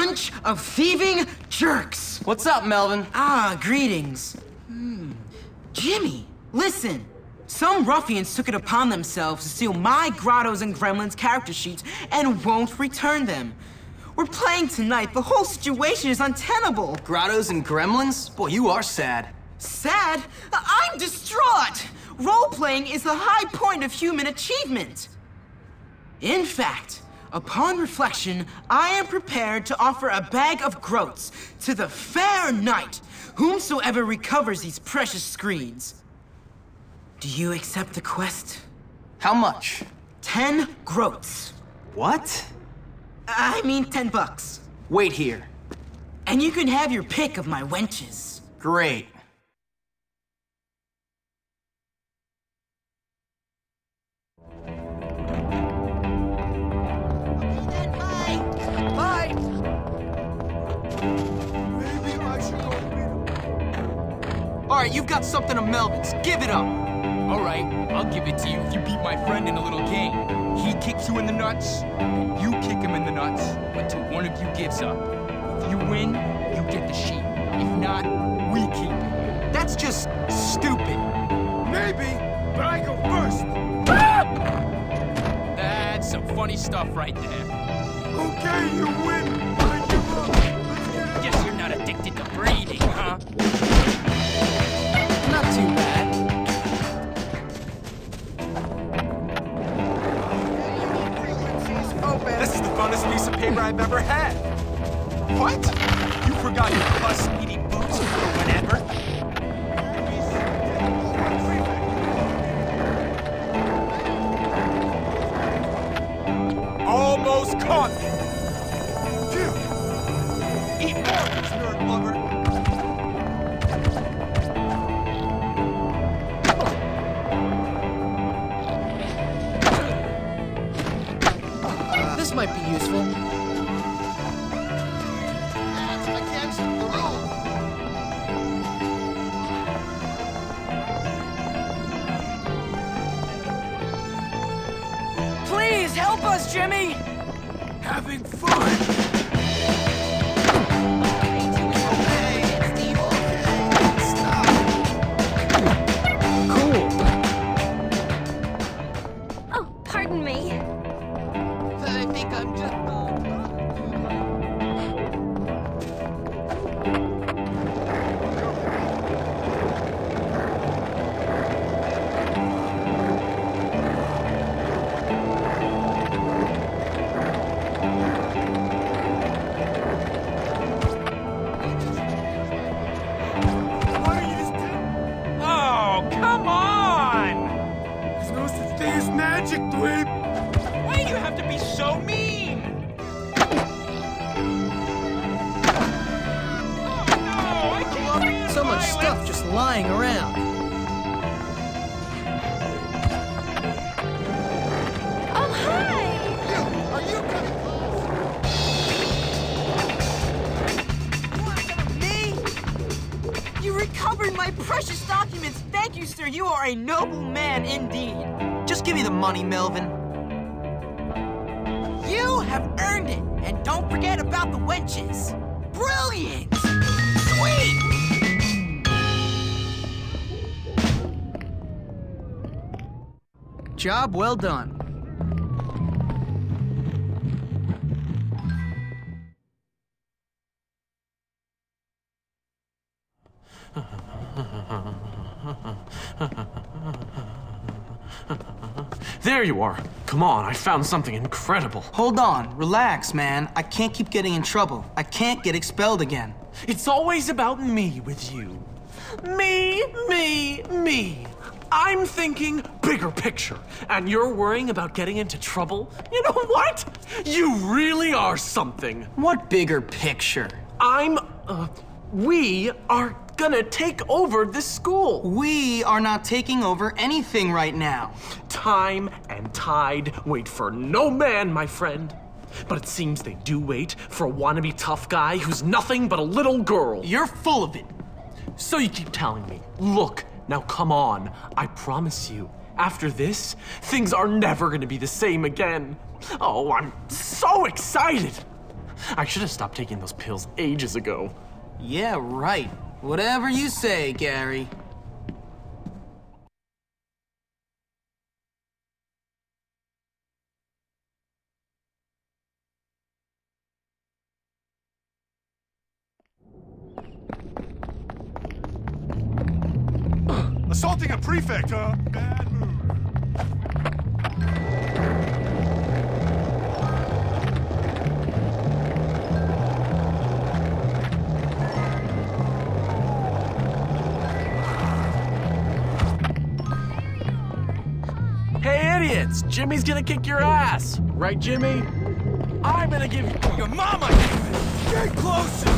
bunch of thieving jerks. What's up, Melvin? Ah, greetings. Jimmy, listen. Some ruffians took it upon themselves to steal my Grottos and Gremlins character sheets and won't return them. We're playing tonight. The whole situation is untenable. Grottos and Gremlins? Boy, you are sad. Sad? I'm distraught. Role-playing is the high point of human achievement. In fact, upon reflection, I am prepared to offer a bag of groats to the fair knight whomsoever recovers these precious screens. Do you accept the quest? How much? 10 groats. What? I mean $10. Wait here. And you can have your pick of my wenches. Great. Alright, you've got something of Melvin's. Give it up! Alright, I'll give it to you if you beat my friend in a little game. He kicks you in the nuts, and you kick him in the nuts, until one of you gives up. If you win, you get the sheep. If not, we keep it. That's just stupid. Maybe, but I go first! That's some funny stuff right there. Okay, you win! I give up! Let's get up! Guess you're not addicted to breeding, huh? Not too bad. This is the funnest piece of paper I've ever had. What? You forgot your plus-eating boots or whatever? Almost caught me. Phew. Eat more, nerd lover. This might be useful. That's against the rule. Please help us, Jimmy! Having fun! A noble man indeed. Just give me the money, Melvin. You have earned it, and don't forget about the wenches. Brilliant! Sweet! Job well done. There you are. Come on, I found something incredible. Hold on, relax, man. I can't keep getting in trouble. I can't get expelled again. It's always about me with you. Me. I'm thinking bigger picture, and you're worrying about getting into trouble? You know what? You really are something. What bigger picture? We are gonna take over this school. We are not taking over anything right now. Time and tide wait for no man, my friend. But it seems they do wait for a wannabe tough guy who's nothing but a little girl. You're full of it. So you keep telling me. Look, now come on. I promise you, after this, things are never gonna be the same again. Oh, I'm so excited. I should have stopped taking those pills ages ago. Yeah, right. Whatever you say, Gary. Assaulting a prefect, huh? Bad move. Hey, idiots! Jimmy's gonna kick your ass! Right, Jimmy? I'm gonna give you your mama! Get closer!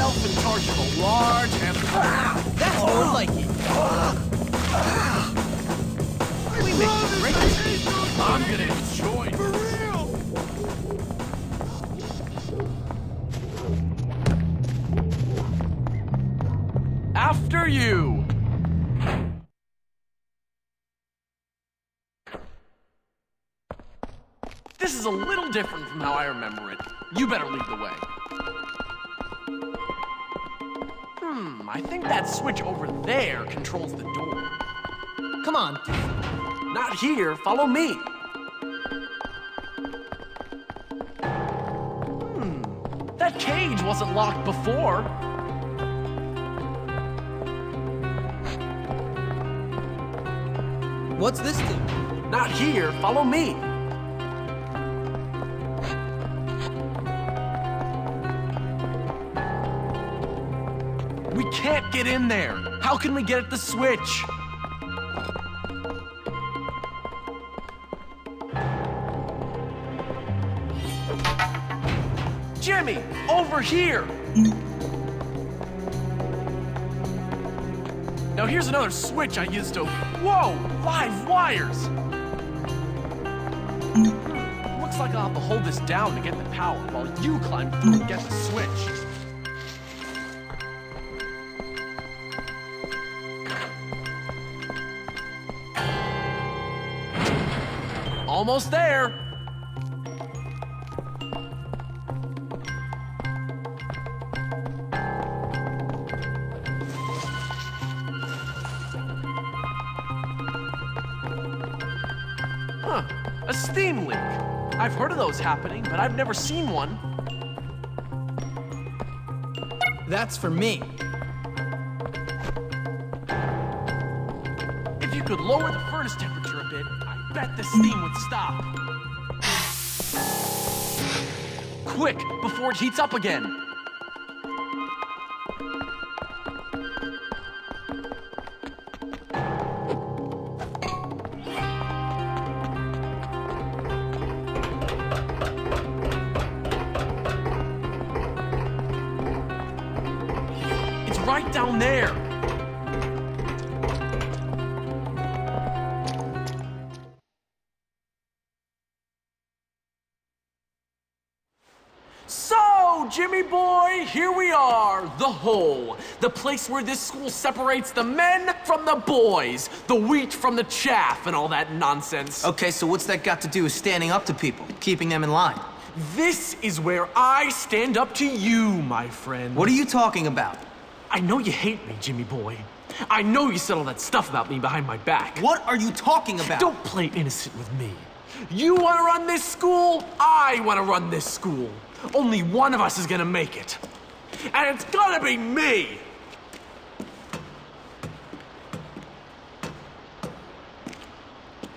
In charge of a large empire. That's more like it. We make it great. I'm gonna enjoy it. For real. After you. This is a little different from how I remember it. You better lead the way. I think that switch over there controls the door. Come on. Not here, follow me. That cage wasn't locked before. What's this thing? Not here, follow me. We can't get in there! How can we get at the switch? Jimmy! Over here! Now here's another switch I used to... Whoa! Live wires! Looks like I'll have to hold this down to get the power while you climb through and get the switch. Almost there. Huh, a steam leak. I've heard of those happening, but I've never seen one. That's for me. If you could lower the furnace temperature a bit, I bet the steam would stop. Quick, before it heats up again. It's right down there. Jimmy boy, here we are, the hole. The place where this school separates the men from the boys, the wheat from the chaff, and all that nonsense. Okay, so what's that got to do with standing up to people, keeping them in line? This is where I stand up to you, my friend. What are you talking about? I know you hate me, Jimmy boy. I know you said all that stuff about me behind my back. What are you talking about? Don't play innocent with me. You want to run this school? I want to run this school. Only one of us is gonna make it. And it's gonna be me!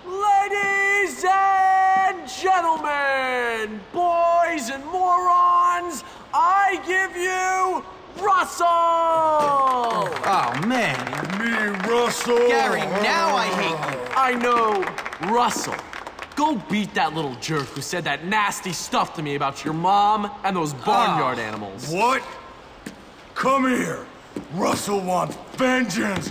Ladies and gentlemen, boys and morons, I give you Russell! Oh, man. Me, Russell! Gary, now I hate you. I know, Russell. Go beat that little jerk who said that nasty stuff to me about your mom and those barnyard animals. What? Come here. Russell wants vengeance!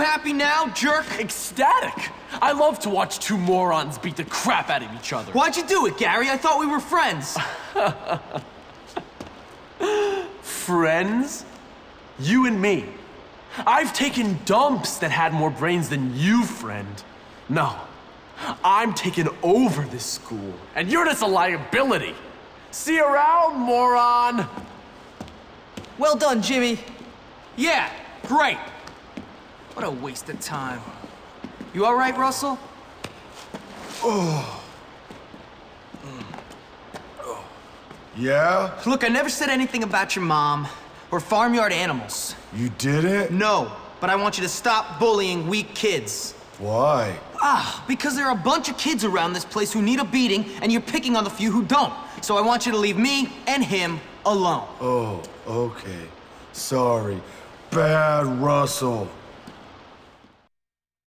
Happy now, jerk? Ecstatic. I love to watch two morons beat the crap out of each other. Why'd you do it, Gary? I thought we were friends. Friends? You and me. I've taken dumps that had more brains than you, friend. No, I'm taking over this school, and you're just a liability. See you around, moron. Well done, Jimmy. Yeah, great. What a waste of time. You all right, Russell? Oh. Oh. Yeah? Look, I never said anything about your mom or farmyard animals. You did it? No, but I want you to stop bullying weak kids. Why? Ah, because there are a bunch of kids around this place who need a beating, and you're picking on the few who don't. So I want you to leave me and him alone. Oh, okay. Sorry. Bad Russell.